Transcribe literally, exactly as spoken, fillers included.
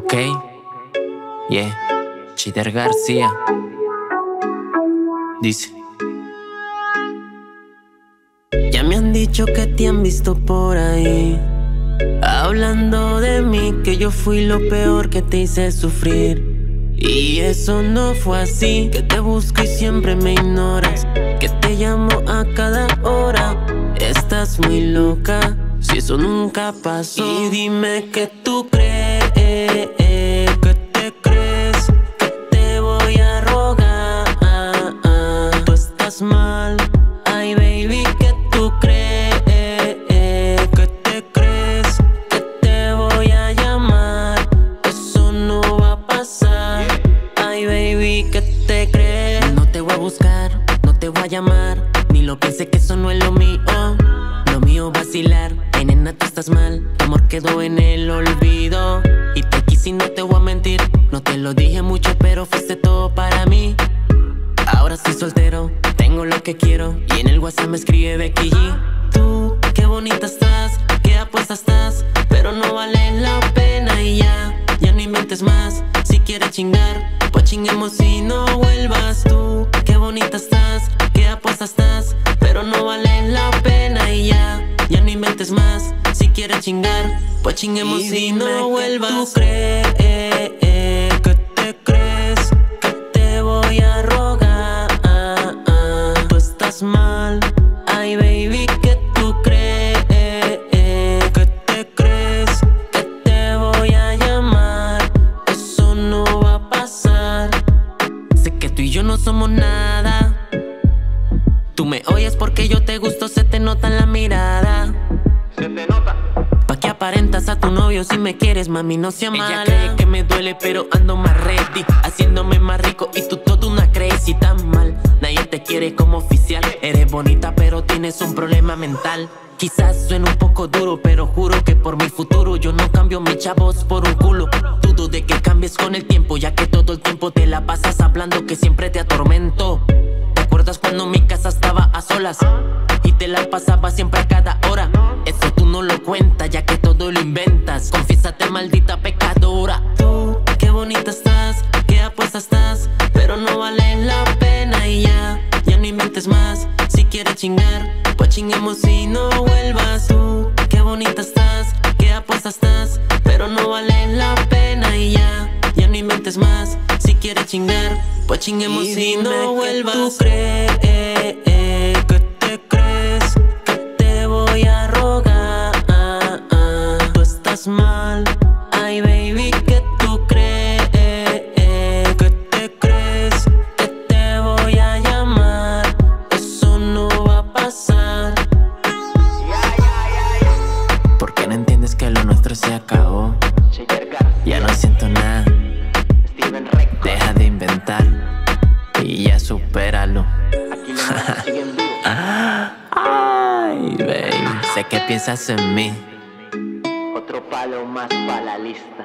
Ok, yeah, Sheider García. Dice: ya me han dicho que te han visto por ahí, hablando de mí, que yo fui lo peor que te hice sufrir. Y eso no fue así, que te busco y siempre me ignoras, que te llamo a cada hora, estás muy loca, si eso nunca pasó. Y dime que tú crees, que te crees, que te voy a rogar, tú estás mal. Ay, baby, que tú crees, que te crees, que te voy a llamar, eso no va a pasar. Ay, baby, que te crees, no te voy a buscar, no te voy a llamar, ni lo pienses que eso no es lo mío. Lo mío vacilar, hey, nena, tú estás mal, tu amor quedó en el olvido. Y te quise y no te voy a mentir, no te lo dije mucho pero fuiste todo para mí. Ahora soy soltero, tengo lo que quiero, y en el WhatsApp me escribe Becky G: tú, qué bonita estás, qué apuesta estás, pero no vale la pena. Y ya, ya no inventes más, si quieres chingar, pues chinguemos y no vuelvas. Tú, qué bonita estás, qué apuesta estás, pero no vale la pena. Y ya, ya no inventes más, si quieres chingar, pues chinguemos y, y no vuelvas. ¿Tú crees que te crees, que te voy a rogar? Tú estás mal. Ay, baby, que tú crees, que te crees, que te voy a llamar, eso no va a pasar. Sé que tú y yo no somos nada, tú me oyes porque yo te gusto, se te nota en la mirada. Se te nota. Pa' que aparentas a tu novio si me quieres, mami, no sea mala. Ella cree que me duele, pero ando más ready, haciéndome más rico y tú toda una crazy tan mal. Nadie te quiere como oficial, eres bonita pero tienes un problema mental. Quizás suene un poco duro, pero juro que por mi futuro yo no cambio mis chavos por un culo. Dudo de que cambies con el tiempo, ya que todo el tiempo te la pasas hablando que siempre te atormento. Cuando mi casa estaba a solas y te la pasaba siempre a cada hora, eso tú no lo cuentas, ya que todo lo inventas. Confiésate, maldita pecadora. Tú, qué bonita estás, qué apuesta estás, pero no vale la pena. Y ya, ya no inventes más, si quieres chingar, pues chingamos y no vuelvas. Tú, qué bonita estás, qué apuesta estás, pero no vale la pena. Y ya, ya no inventes más, si quieres chingar, pues chinguemos y, y no vuelvas. Tú crees, que te crees, que te voy a rogar, tú estás mal. Ay, baby, que tú crees, que te crees, que te voy a llamar, eso no va a pasar. ¿Por qué no entiendes que lo nuestro se acabó? Ya no siento nada, deja de inventar y ya supéralo. Ay, baby, sé que piensas en mí. Otro palo más para la lista.